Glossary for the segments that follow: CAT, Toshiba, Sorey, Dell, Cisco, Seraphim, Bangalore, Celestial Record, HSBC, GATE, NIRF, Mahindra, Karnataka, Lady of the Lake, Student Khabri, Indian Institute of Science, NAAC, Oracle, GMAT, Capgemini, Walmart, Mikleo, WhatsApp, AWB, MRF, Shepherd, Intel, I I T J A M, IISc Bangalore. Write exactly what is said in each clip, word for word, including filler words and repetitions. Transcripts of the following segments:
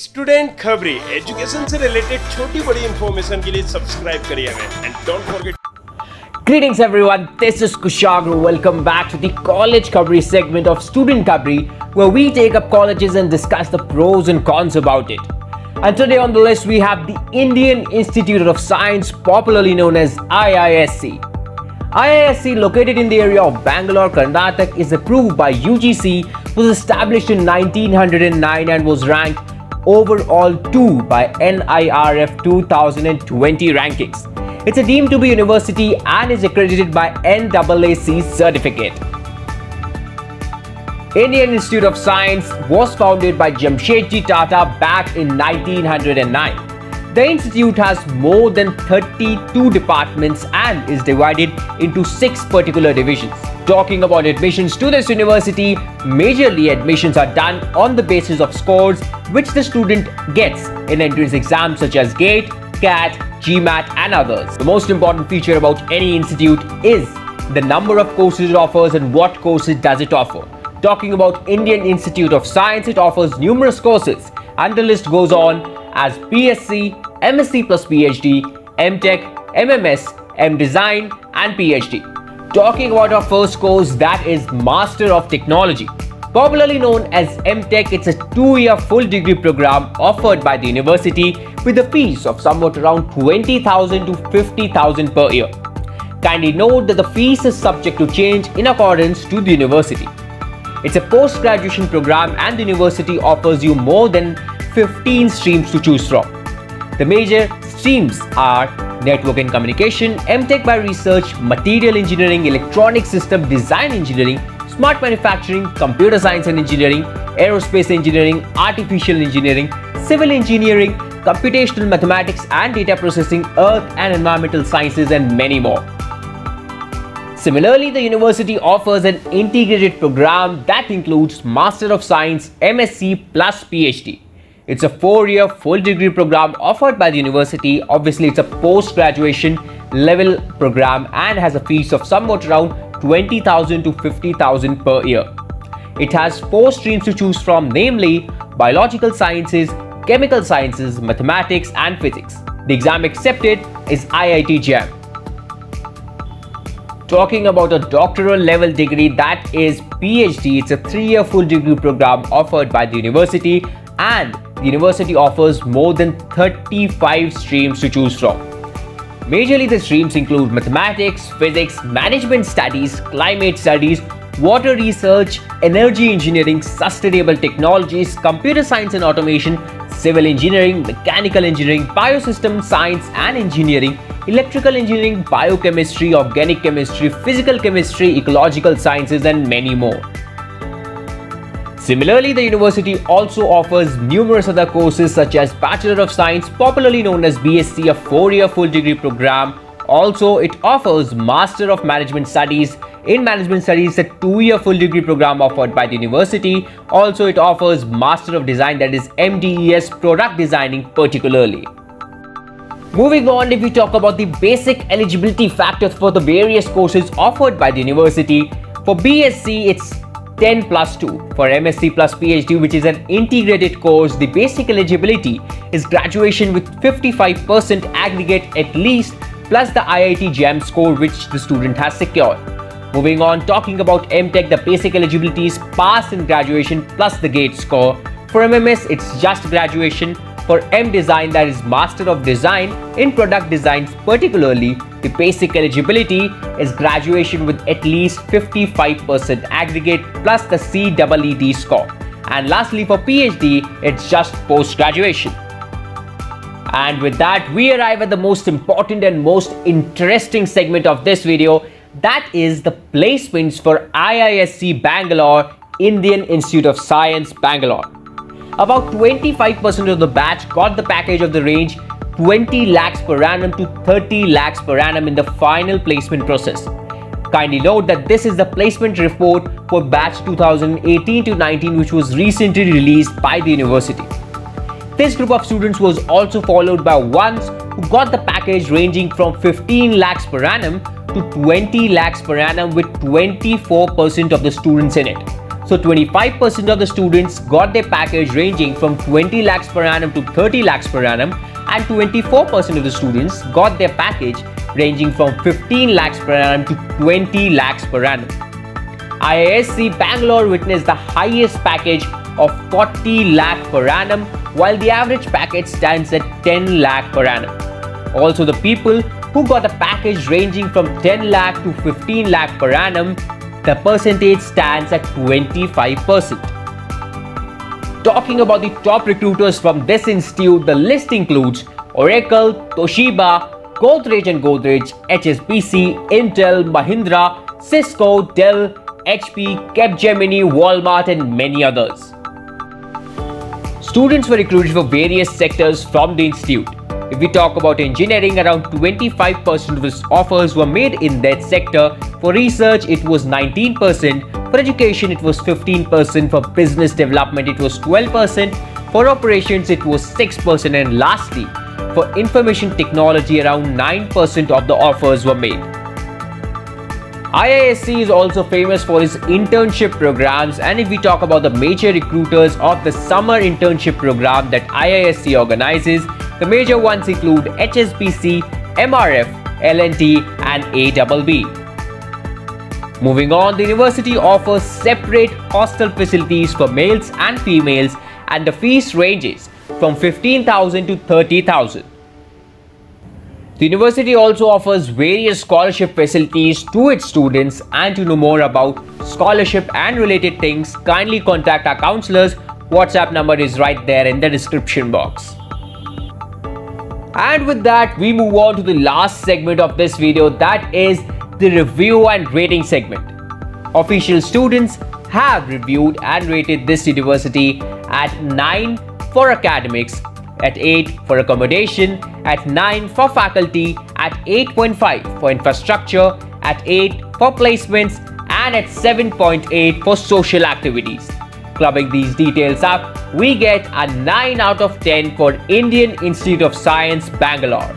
Student खबरी education से related छोटी बड़ी इंफॉर्मेशन के लिए सब्सक्राइब करिए हमें and don't forget. Greetings everyone, this is Kushagra. Welcome back to the College Khabri segment of Student Khabri, where we take up colleges and discuss the pros and cons about it. And today on the list we have the Indian Institute of Science, popularly known as I I S C. I I S C, located in the area of Bangalore, Karnataka, is approved by U G C, was established in nineteen oh nine and was ranked overall two by N I R F two thousand twenty rankings. It's a deemed to be university and is accredited by N double A C certificate. Indian Institute of Science was founded by Jamsetji Tata back in nineteen oh nine. The institute has more than thirty-two departments and is divided into six particular divisions. Talking about admissions to this university, majorly admissions are done on the basis of scores which the student gets in entrance exams such as GATE, CAT, GMAT and others. The most important feature about any institute is the number of courses it offers and what courses does it offer. Talking about Indian Institute of Science, it offers numerous courses and the list goes on as B S c, M S c plus PhD, M Tech, M M S, M Design and PhD. Talking about our first course, that is Master of Technology. Popularly known as M Tech, it's a two-year full degree program offered by the university with a fees of somewhat around twenty thousand to fifty thousand per year. Kindly note that the fees is subject to change in accordance to the university. It's a post-graduation program and the university offers you more than fifteen streams to choose from. The major streams are Network and Communication, M Tech by Research, Material Engineering, Electronic System Design Engineering, Smart Manufacturing, Computer Science and Engineering, Aerospace Engineering, Artificial Engineering, Civil Engineering, Computational Mathematics and Data Processing, Earth and Environmental Sciences and many more. Similarly, the university offers an integrated program that includes Master of Science, M S c plus PhD. It's a four-year full degree program offered by the university. Obviously, it's a post-graduation level program and has a fees of somewhat around twenty thousand to fifty thousand per year. It has four streams to choose from, namely Biological Sciences, Chemical Sciences, Mathematics and Physics. The exam accepted is I I T J A M. Talking about a doctoral level degree, that is PhD, it's a three-year full degree program offered by the university and the university offers more than thirty-five streams to choose from. Majorly the streams include Mathematics, Physics, Management Studies, Climate Studies, Water Research, Energy Engineering, Sustainable Technologies, Computer Science and Automation, Civil Engineering, Mechanical Engineering, Biosystem Science and Engineering, Electrical Engineering, Biochemistry, Organic Chemistry, Physical Chemistry, Ecological Sciences and many more. Similarly, the university also offers numerous other courses such as Bachelor of Science, popularly known as B S c, a four-year full degree program. Also, it offers Master of Management Studies. In Management Studies, a two-year full degree program offered by the university. Also, it offers Master of Design, that is M D E S, product designing particularly. Moving on, if we talk about the basic eligibility factors for the various courses offered by the university, for B S c, it's ten plus two. For M S c plus PhD, which is an integrated course, the basic eligibility is graduation with fifty-five percent aggregate at least plus the I I T J A M score which the student has secured. Moving on, talking about M Tech, the basic eligibility is pass in graduation plus the GATE score. For M M S, it's just graduation. For M Design, that is Master of Design in Product Designs particularly, the basic eligibility is graduation with at least fifty-five percent aggregate plus the C E E D score. And lastly, for PhD, it's just post-graduation. And with that, we arrive at the most important and most interesting segment of this video, that is the placements for I I S C Bangalore, Indian Institute of Science, Bangalore. About twenty-five percent of the batch got the package of the range twenty lakhs per annum to thirty lakhs per annum in the final placement process. Kindly note that this is the placement report for batch two thousand eighteen to nineteen, which was recently released by the university. This group of students was also followed by ones who got the package ranging from fifteen lakhs per annum to twenty lakhs per annum with twenty-four percent of the students in it. So twenty-five percent of the students got their package ranging from twenty lakhs per annum to thirty lakhs per annum, and twenty-four percent of the students got their package ranging from fifteen lakhs per annum to twenty lakhs per annum. I I S C Bangalore witnessed the highest package of forty lakh per annum, while the average package stands at ten lakh per annum. Also, the people who got a package ranging from ten lakh to fifteen lakh per annum, the percentage stands at twenty-five percent. Talking about the top recruiters from this institute, the list includes Oracle, Toshiba, Godrej and Godrej, H S B C, Intel, Mahindra, Cisco, Dell, H P, Capgemini, Walmart and many others. Students were recruited for various sectors from the institute. If we talk about engineering, around twenty-five percent of its offers were made in that sector. For research, it was nineteen percent. For education, it was fifteen percent. For business development, it was twelve percent. For operations, it was six percent. And lastly, for information technology, around nine percent of the offers were made. I I S C is also famous for its internship programs, and if we talk about the major recruiters of the summer internship program that I I S C organizes, the major ones include H S B C, M R F, L and T and A W B. Moving on, the university offers separate hostel facilities for males and females, and the fees ranges from fifteen thousand to thirty thousand. The university also offers various scholarship facilities to its students, and to know more about scholarship and related things, kindly contact our counselors. WhatsApp number is right there in the description box. And with that, we move on to the last segment of this video, that is the review and rating segment. Official students have reviewed and rated this university at nine for academics, at eight for accommodation, at nine for faculty, at eight point five for infrastructure, at eight for placements and at seven point eight for social activities. Clubbing these details up, we get a nine out of ten for Indian Institute of Science, Bangalore.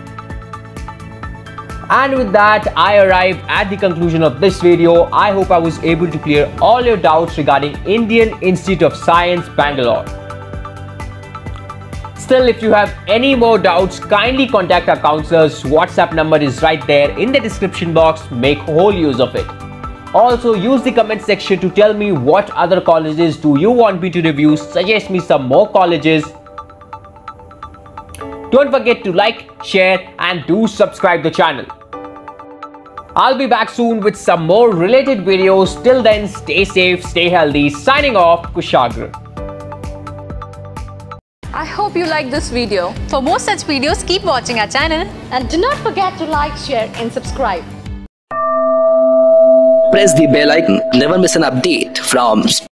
And with that, I arrive at the conclusion of this video. I hope I was able to clear all your doubts regarding Indian Institute of Science, Bangalore. Still, if you have any more doubts, kindly contact our counselors. WhatsApp number is right there in the description box. Make whole use of it. Also, use the comment section to tell me what other colleges do you want me to review. Suggest me some more colleges. Don't forget to like, share and do subscribe the channel. I'll be back soon with some more related videos. Till then, stay safe, stay healthy. Signing off, Kushagra. I hope you liked this video. For more such videos, keep watching our channel. And do not forget to like, share and subscribe. Press the bell icon. Never miss an update from